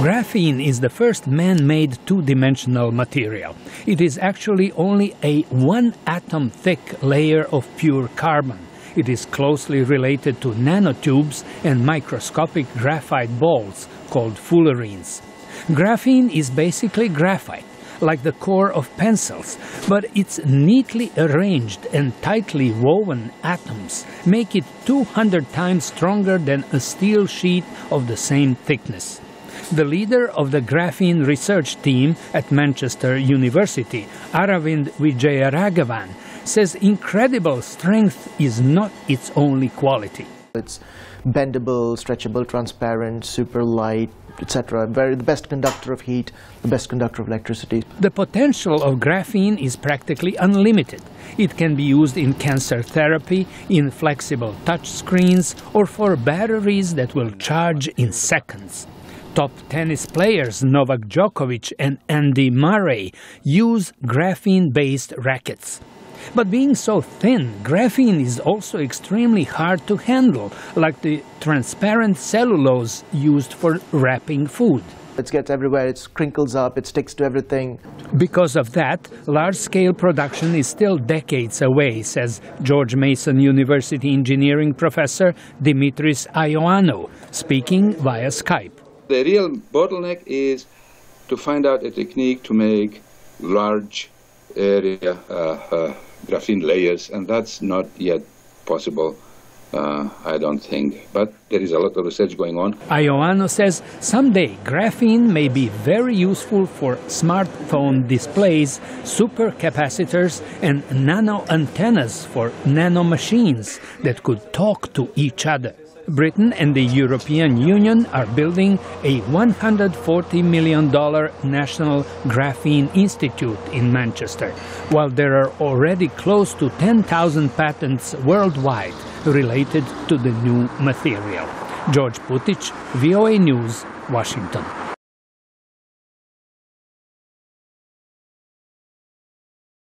Graphene is the first man-made two-dimensional material. It is actually only a one-atom thick layer of pure carbon. It is closely related to nanotubes and microscopic graphite balls called fullerenes. Graphene is basically graphite, like the core of pencils, but its neatly arranged and tightly woven atoms make it 200 times stronger than a steel sheet of the same thickness. The leader of the graphene research team at Manchester University, Aravind Vijayaraghavan, says incredible strength is not its only quality. It's bendable, stretchable, transparent, super light, etc. The best conductor of heat, the best conductor of electricity. The potential of graphene is practically unlimited. It can be used in cancer therapy, in flexible touch screens, or for batteries that will charge in seconds. Top tennis players Novak Djokovic and Andy Murray use graphene-based rackets. But being so thin, graphene is also extremely hard to handle, like the transparent cellulose used for wrapping food. It gets everywhere, it crinkles up, it sticks to everything. Because of that, large-scale production is still decades away, says George Mason University engineering professor Dimitris Ioannou, speaking via Skype. The real bottleneck is to find out a technique to make large area graphene layers, and that's not yet possible, I don't think. But there is a lot of research going on. Ioannou says someday graphene may be very useful for smartphone displays, supercapacitors, and nano antennas for nano machines that could talk to each other. Britain and the European Union are building a $140 million National Graphene Institute in Manchester, while there are already close to 10,000 patents worldwide related to the new material. George Putic, VOA News, Washington.